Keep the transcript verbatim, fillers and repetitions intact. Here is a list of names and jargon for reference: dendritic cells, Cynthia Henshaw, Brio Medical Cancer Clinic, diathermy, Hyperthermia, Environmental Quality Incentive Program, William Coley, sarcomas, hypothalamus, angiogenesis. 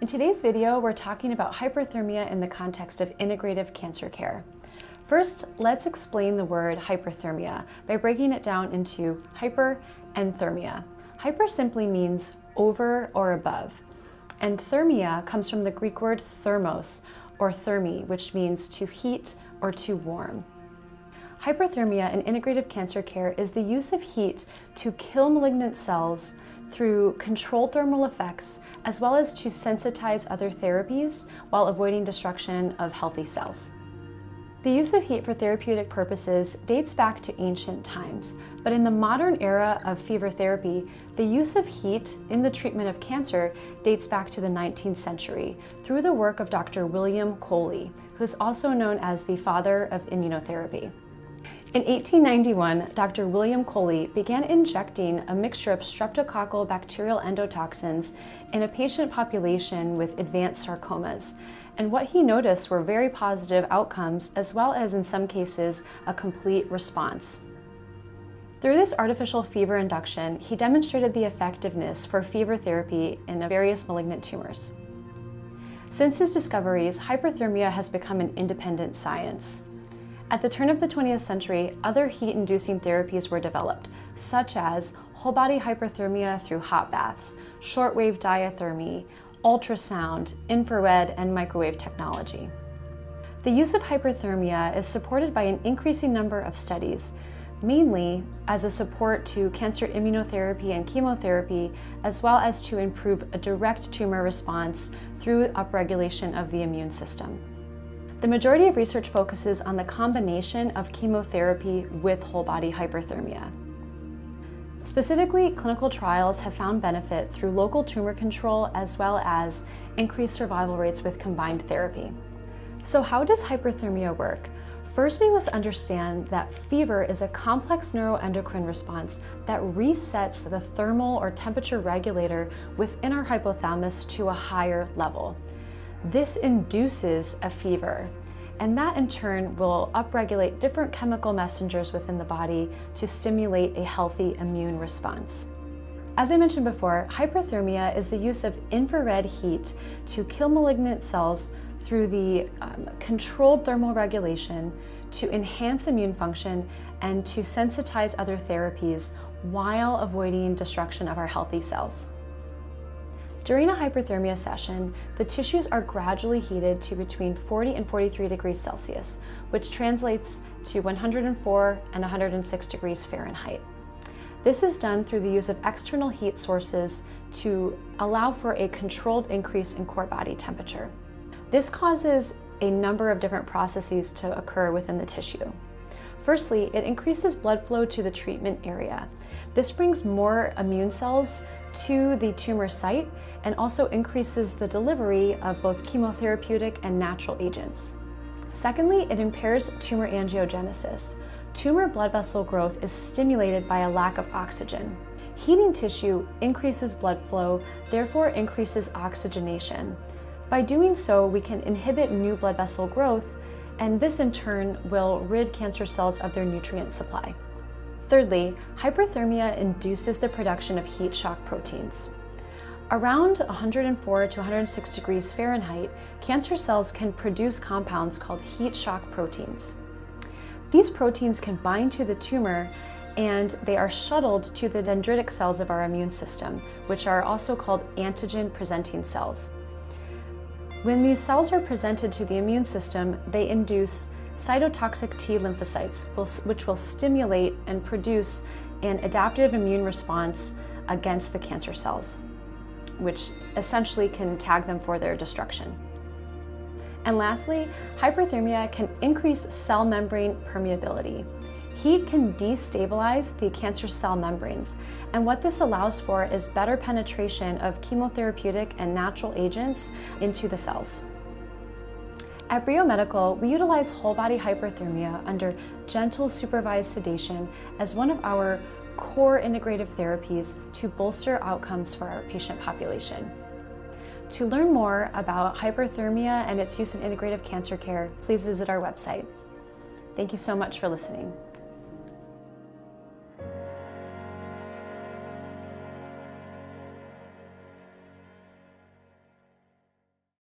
In today's video, we're talking about hyperthermia in the context of integrative cancer care. First, let's explain the word hyperthermia by breaking it down into hyper and thermia. Hyper simply means over or above, and thermia comes from the Greek word thermos or thermi, which means to heat or to warm. Hyperthermia in integrative cancer care is the use of heat to kill malignant cells through controlled thermal effects, as well as to sensitize other therapies while avoiding destruction of healthy cells. The use of heat for therapeutic purposes dates back to ancient times, but in the modern era of fever therapy, the use of heat in the treatment of cancer dates back to the nineteenth century through the work of Doctor William Coley, who's also known as the father of immunotherapy. In eighteen ninety-one, Doctor William Coley began injecting a mixture of streptococcal bacterial endotoxins in a patient population with advanced sarcomas, and what he noticed were very positive outcomes, as well as, in some cases, a complete response. Through this artificial fever induction, he demonstrated the effectiveness for fever therapy in various malignant tumors. Since his discoveries, hyperthermia has become an independent science. At the turn of the twentieth century, other heat-inducing therapies were developed, such as whole-body hyperthermia through hot baths, shortwave diathermy, ultrasound, infrared, and microwave technology. The use of hyperthermia is supported by an increasing number of studies, mainly as a support to cancer immunotherapy and chemotherapy, as well as to improve a direct tumor response through upregulation of the immune system. The majority of research focuses on the combination of chemotherapy with whole-body hyperthermia. Specifically, clinical trials have found benefit through local tumor control as well as increased survival rates with combined therapy. So how does hyperthermia work? First, we must understand that fever is a complex neuroendocrine response that resets the thermal or temperature regulator within our hypothalamus to a higher level. This induces a fever, and that in turn will upregulate different chemical messengers within the body to stimulate a healthy immune response. As I mentioned before, hyperthermia is the use of infrared heat to kill malignant cells through the um, controlled thermal regulation to enhance immune function and to sensitize other therapies while avoiding destruction of our healthy cells. During a hyperthermia session, the tissues are gradually heated to between forty and forty-three degrees Celsius, which translates to one hundred four and one hundred six degrees Fahrenheit. This is done through the use of external heat sources to allow for a controlled increase in core body temperature. This causes a number of different processes to occur within the tissue. Firstly, it increases blood flow to the treatment area. This brings more immune cells to the tumor site and also increases the delivery of both chemotherapeutic and natural agents. Secondly, it impairs tumor angiogenesis. Tumor blood vessel growth is stimulated by a lack of oxygen. Heating tissue increases blood flow, therefore increases oxygenation. By doing so, we can inhibit new blood vessel growth, and this in turn will rid cancer cells of their nutrient supply. Thirdly, hyperthermia induces the production of heat shock proteins. Around one hundred four to one hundred six degrees Fahrenheit, cancer cells can produce compounds called heat shock proteins. These proteins can bind to the tumor, and they are shuttled to the dendritic cells of our immune system, which are also called antigen-presenting cells. When these cells are presented to the immune system, they induce cytotoxic T lymphocytes, which will stimulate and produce an adaptive immune response against the cancer cells, which essentially can tag them for their destruction. And lastly, hyperthermia can increase cell membrane permeability. Heat can destabilize the cancer cell membranes, and what this allows for is better penetration of chemotherapeutic and natural agents into the cells. At Brio Medical, we utilize whole-body hyperthermia under gentle supervised sedation as one of our core integrative therapies to bolster outcomes for our patient population. To learn more about hyperthermia and its use in integrative cancer care, please visit our website. Thank you so much for listening.